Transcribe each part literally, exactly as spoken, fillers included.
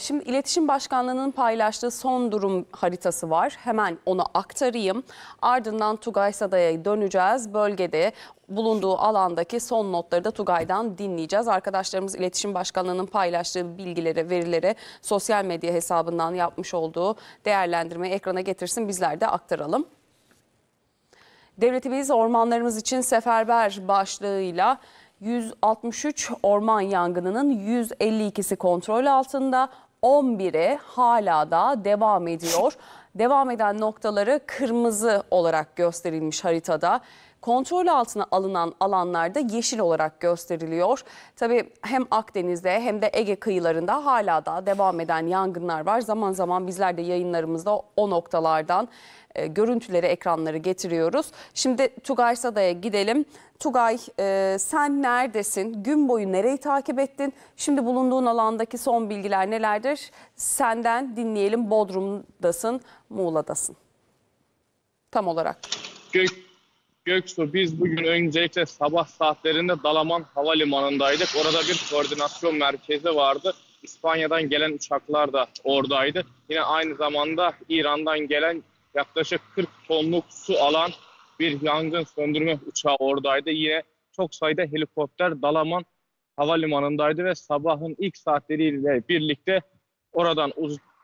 Şimdi İletişim Başkanlığı'nın paylaştığı son durum haritası var. Hemen onu aktarayım. Ardından Tugay Saday'a döneceğiz. Bölgede bulunduğu alandaki son notları da Tugay'dan dinleyeceğiz. Arkadaşlarımız İletişim Başkanlığı'nın paylaştığı bilgilere, verilere sosyal medya hesabından yapmış olduğu değerlendirmeyi ekrana getirsin. Bizler de aktaralım. Devletimiz ormanlarımız için seferber başlığıyla yüz altmış üç orman yangınının yüz elli ikisi kontrol altında, on biri hala da devam ediyor. Devam eden noktaları kırmızı olarak gösterilmiş haritada. Kontrol altına alınan alanlarda yeşil olarak gösteriliyor. Tabii hem Akdeniz'de hem de Ege kıyılarında hala da devam eden yangınlar var. Zaman zaman bizler de yayınlarımızda o noktalardan e, görüntüleri, ekranları getiriyoruz. Şimdi Tugay Saday'a gidelim. Tugay, e, sen neredesin? Gün boyu nereyi takip ettin? Şimdi bulunduğun alandaki son bilgiler nelerdir? Senden dinleyelim. Bodrum'dasın, Muğla'dasın. Tam olarak. Gök. Göksu, biz bugün öncelikle sabah saatlerinde Dalaman Havalimanı'ndaydık. Orada bir koordinasyon merkezi vardı. İspanya'dan gelen uçaklar da oradaydı. Yine aynı zamanda İran'dan gelen yaklaşık kırk tonluk su alan bir yangın söndürme uçağı oradaydı. Yine çok sayıda helikopter Dalaman Havalimanı'ndaydı ve sabahın ilk saatleriyle birlikte oradan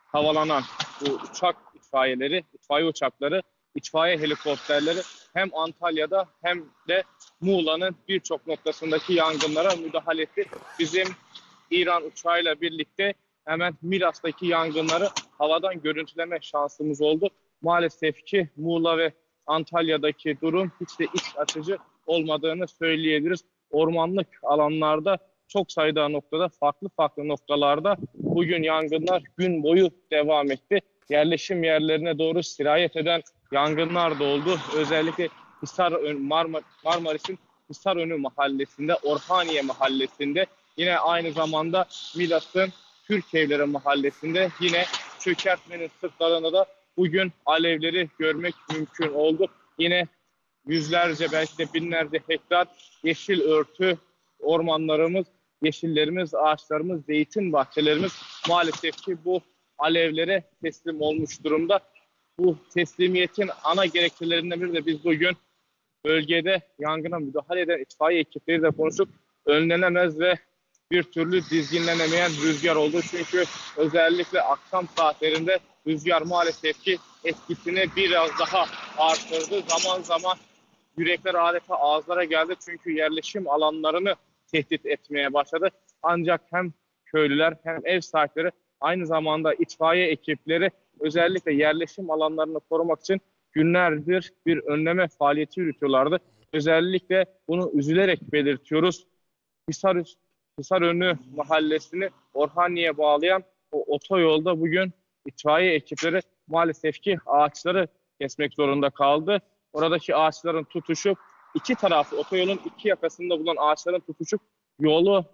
havalanan bu uçak itfaiyeleri, itfaiye uçakları, itfaiye helikopterleri hem Antalya'da hem de Muğla'nın birçok noktasındaki yangınlara müdahale etti. Bizim İran uçağıyla birlikte hemen Milas'taki yangınları havadan görüntüleme şansımız oldu. Maalesef ki Muğla ve Antalya'daki durum hiç de iç açıcı olmadığını söyleyebiliriz. Ormanlık alanlarda çok sayıda noktada, farklı farklı noktalarda bugün yangınlar gün boyu devam etti. Yerleşim yerlerine doğru sirayet eden yangınlar da oldu. Özellikle Hisarönü, Marmar, Marmaris'in Hisarönü mahallesinde, Orhaniye mahallesinde, yine aynı zamanda Milas'ın Türkevleri mahallesinde, yine çökertmenin sırtlarında da bugün alevleri görmek mümkün oldu. Yine yüzlerce, belki de binlerce hektar yeşil örtü, ormanlarımız, yeşillerimiz, ağaçlarımız, zeytin bahçelerimiz maalesef ki bu alevlere teslim olmuş durumda. Bu teslimiyetin ana gerekçelerinden biri de biz bugün bölgede yangına müdahale eden itfaiye ekipleri de konuştuk. Önlenemez ve bir türlü dizginlenemeyen rüzgar oldu. Çünkü özellikle akşam saatlerinde rüzgar maalesef ki etkisini biraz daha artırdı. Zaman zaman yürekler adeta ağızlara geldi. Çünkü yerleşim alanlarını tehdit etmeye başladı. Ancak hem köylüler hem ev sahipleri, aynı zamanda itfaiye ekipleri özellikle yerleşim alanlarını korumak için günlerdir bir önleme faaliyeti yürütüyorlardı. Özellikle bunu üzülerek belirtiyoruz. Hisar, Hisarönü mahallesini Orhaniye'ye bağlayan o otoyolda bugün itfaiye ekipleri maalesef ki ağaçları kesmek zorunda kaldı. Oradaki ağaçların tutuşup iki tarafı, otoyolun iki yakasında bulunan ağaçların tutuşup yolu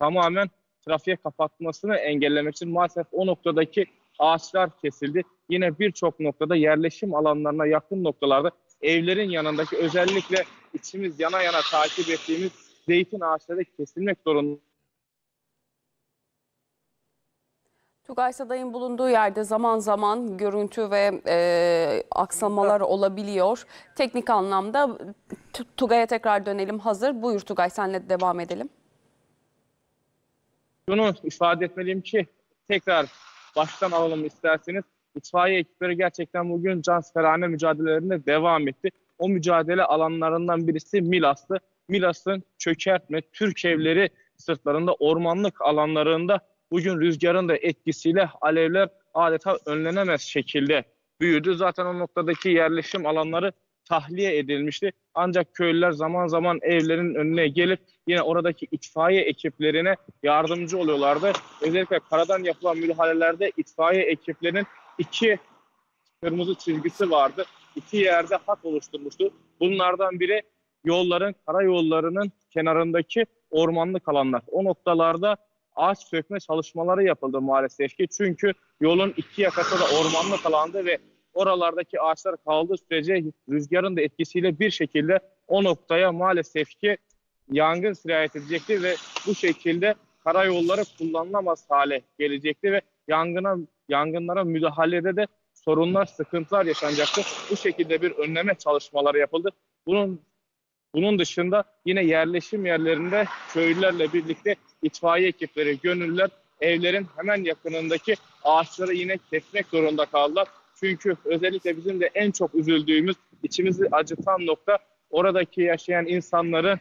tamamen trafiğe kapatmasını engellemek için maalesef o noktadaki ağaçlar kesildi. Yine birçok noktada yerleşim alanlarına yakın noktalarda evlerin yanındaki özellikle içimiz yana yana takip ettiğimiz zeytin ağaçları kesilmek zorunda. Tugay Saday'ın bulunduğu yerde zaman zaman görüntü ve e, aksamalar olabiliyor. Teknik anlamda Tugay'a tekrar dönelim hazır. Buyur Tugay, senle devam edelim. Şunu ifade etmeliyim ki tekrar baştan alalım isterseniz. İtfaiye ekipleri gerçekten bugün canseverane mücadelelerine devam etti. O mücadele alanlarından birisi Milas'tı. Milas'ın çökertme, Türkevleri sırtlarında, ormanlık alanlarında bugün rüzgarın da etkisiyle alevler adeta önlenemez şekilde büyüdü. Zaten o noktadaki yerleşim alanları tahliye edilmişti. Ancak köylüler zaman zaman evlerin önüne gelip yine oradaki itfaiye ekiplerine yardımcı oluyorlardı. Özellikle karadan yapılan müdahalelerde itfaiye ekiplerinin iki kırmızı çizgisi vardı. İki yerde hat oluşturmuştu. Bunlardan biri yolların, karayollarının kenarındaki ormanlık alanlar. O noktalarda ağaç sökme çalışmaları yapıldı maalesef ki. Çünkü yolun iki yakası da ormanlık alandı ve oralardaki ağaçlar kaldığı sürece rüzgarın da etkisiyle bir şekilde o noktaya maalesef ki yangın sirayet edecekti ve bu şekilde karayolları kullanılamaz hale gelecekti ve yangına yangınlara müdahalede de sorunlar, sıkıntılar yaşanacaktı. Bu şekilde bir önleme çalışmaları yapıldı. Bunun bunun dışında yine yerleşim yerlerinde köylülerle birlikte itfaiye ekipleri, gönüllüler evlerin hemen yakınındaki ağaçları yine kesmek zorunda kaldılar. Çünkü özellikle bizim de en çok üzüldüğümüz, içimizi acıtan nokta oradaki yaşayan insanların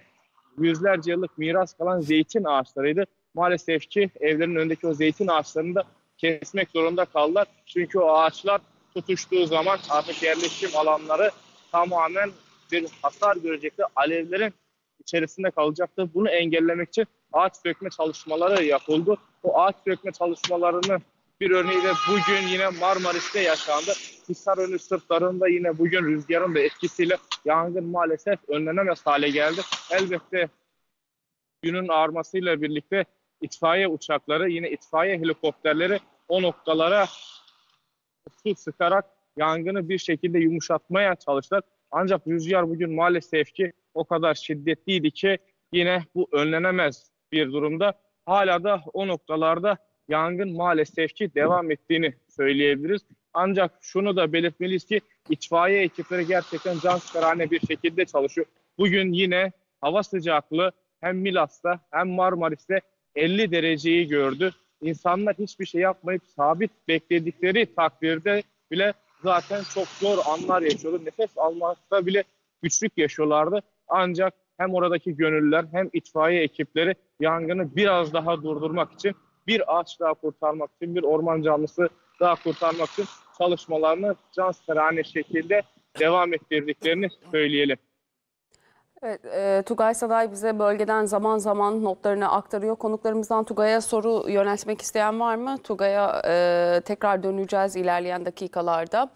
yüzlerce yıllık miras kalan zeytin ağaçlarıydı. Maalesef ki evlerin önündeki o zeytin ağaçlarını da kesmek zorunda kaldılar. Çünkü o ağaçlar tutuştuğu zaman artık yerleşim alanları tamamen bir hasar görecekti. Alevlerin içerisinde kalacaktı. Bunu engellemek için ağaç sökme çalışmaları yapıldı. O ağaç sökme çalışmalarının bir örneği de bugün yine Marmaris'te yaşandı. Hisarönü sırtlarında yine bugün rüzgarın da etkisiyle yangın maalesef önlenemez hale geldi. Elbette günün ağarmasıyla birlikte itfaiye uçakları, yine itfaiye helikopterleri o noktalara su sıkarak yangını bir şekilde yumuşatmaya çalıştılar. Ancak rüzgar bugün maalesef ki o kadar şiddetliydi ki yine bu önlenemez bir durumda. Hala da o noktalarda yangın maalesef ki devam ettiğini söyleyebiliriz. Ancak şunu da belirtmeliyiz ki itfaiye ekipleri gerçekten canseverane bir şekilde çalışıyor. Bugün yine hava sıcaklığı hem Milas'ta hem Marmaris'te elli dereceyi gördü. İnsanlar hiçbir şey yapmayıp sabit bekledikleri takdirde bile zaten çok zor anlar yaşıyordu. Nefes almakta bile güçlük yaşıyorlardı. Ancak hem oradaki gönüllüler hem itfaiye ekipleri yangını biraz daha durdurmak için, bir ağaç daha kurtarmak için, bir orman canlısı daha kurtarmak için çalışmalarını canseverane şekilde devam ettirdiklerini söyleyelim. Evet, e, Tugay Saday bize bölgeden zaman zaman notlarını aktarıyor. Konuklarımızdan Tugay'a soru yöneltmek isteyen var mı? Tugay'a e, tekrar döneceğiz ilerleyen dakikalarda.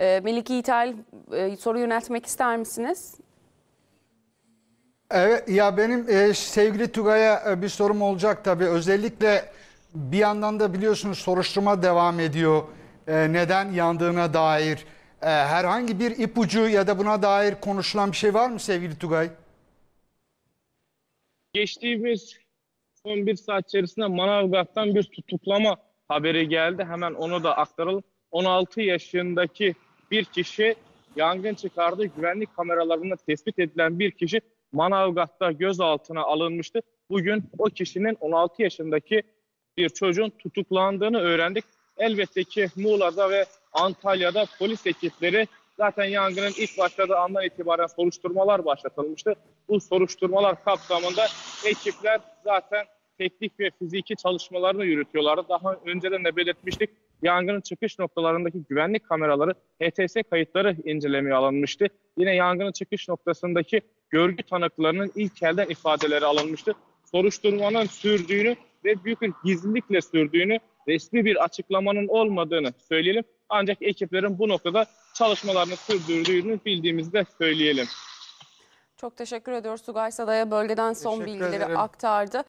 E, Melik Yiğitel, e, soru yöneltmek ister misiniz? Evet, ya benim e, sevgili Tugay'a bir sorum olacak tabii. Özellikle bir yandan da biliyorsunuz soruşturma devam ediyor. E, neden yandığına dair herhangi bir ipucu ya da buna dair konuşulan bir şey var mı sevgili Tugay? Geçtiğimiz son bir saat içerisinde Manavgat'tan bir tutuklama haberi geldi. Hemen onu da aktaralım. on altı yaşındaki bir kişi yangın çıkardığı güvenlik kameralarında tespit edilen bir kişi Manavgat'ta gözaltına alınmıştı. Bugün o kişinin on altı yaşındaki bir çocuğun tutuklandığını öğrendik. Elbette ki Muğla'da ve Antalya'da polis ekipleri zaten yangının ilk başladığı andan itibaren soruşturmalar başlatılmıştı. Bu soruşturmalar kapsamında ekipler zaten teknik ve fiziki çalışmalarını yürütüyorlardı. Daha önceden de belirtmiştik, yangının çıkış noktalarındaki güvenlik kameraları, H T S kayıtları incelemeye alınmıştı. Yine yangının çıkış noktasındaki görgü tanıklarının ilk elden ifadeleri alınmıştı. Soruşturmanın sürdüğünü ve büyük bir gizlilikle sürdüğünü, resmi bir açıklamanın olmadığını söyleyelim. Ancak ekiplerin bu noktada çalışmalarını sürdürdüğünü bildiğimizi de söyleyelim. Çok teşekkür ediyoruz. Tugay Saday'a bölgeden son teşekkür bilgileri ederim. Aktardı.